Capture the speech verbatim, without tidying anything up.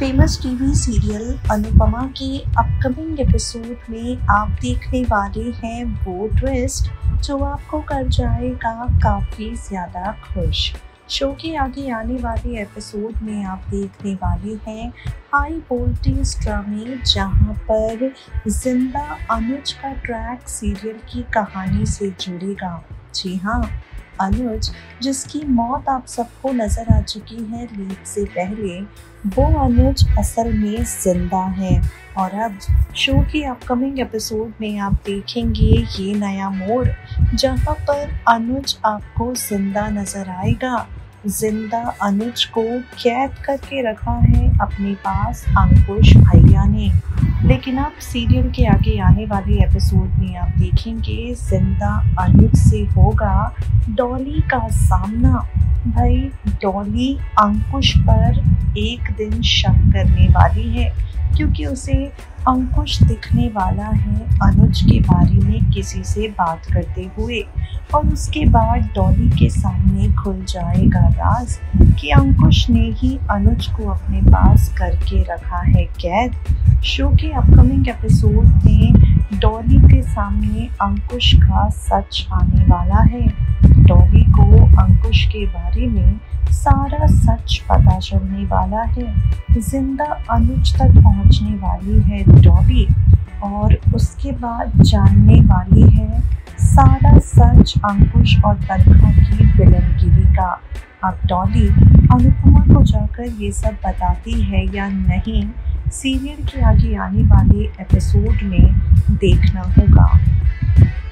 Famous TV serial Anupama के upcoming episode में आप देखने वाले हैं वो ट्विस्ट जो आपको कर जाएगा काफ़ी ज़्यादा खुश। शो के आगे आने वाले एपिसोड में आप देखने वाले हैं हाई वोल्टेज ड्रामे, जहां पर जिंदा अनुज का ट्रैक सीरियल की कहानी से जुड़ेगा। जी हाँ, अनुज जिसकी मौत आप सबको नज़र आ चुकी है लीक से पहले, वो अनुज असल में जिंदा है। और अब शो के अपकमिंग एपिसोड में आप देखेंगे ये नया मोड़, जहां पर अनुज आपको जिंदा नज़र आएगा। जिंदा अनुज को कैद करके रखा है अपने पास अंकुश भैया ने, लेकिन आप सीरियल के आगे आने वाले एपिसोड में आप देखेंगे जिंदा अनुज से होगा डॉली का सामना। भाई डॉली अंकुश पर एक दिन शक करने वाली है, क्योंकि उसे अंकुश दिखने वाला है अनुज के बारे में किसी से बात करते हुए, और उसके बाद डॉली के सामने खुल जाएगा राज कि अंकुश ने ही अनुज को अपने पास करके रखा है कैद। शो के अपकमिंग एपिसोड में डॉली के सामने अंकुश का सच आने वाला है। डॉली को अंकुश के बारे में सारा सच पता चलने वाला है। जिंदा अनुज तक पहुंचने वाली है डॉली, और उसके बाद जानने वाली है सारा सच अंकुश और बरखा की विलनगिरी का। अब डॉली अनुपमा को जाकर ये सब बताती है या नहीं, सीरियल के आगे आने वाले एपिसोड में देखना होगा।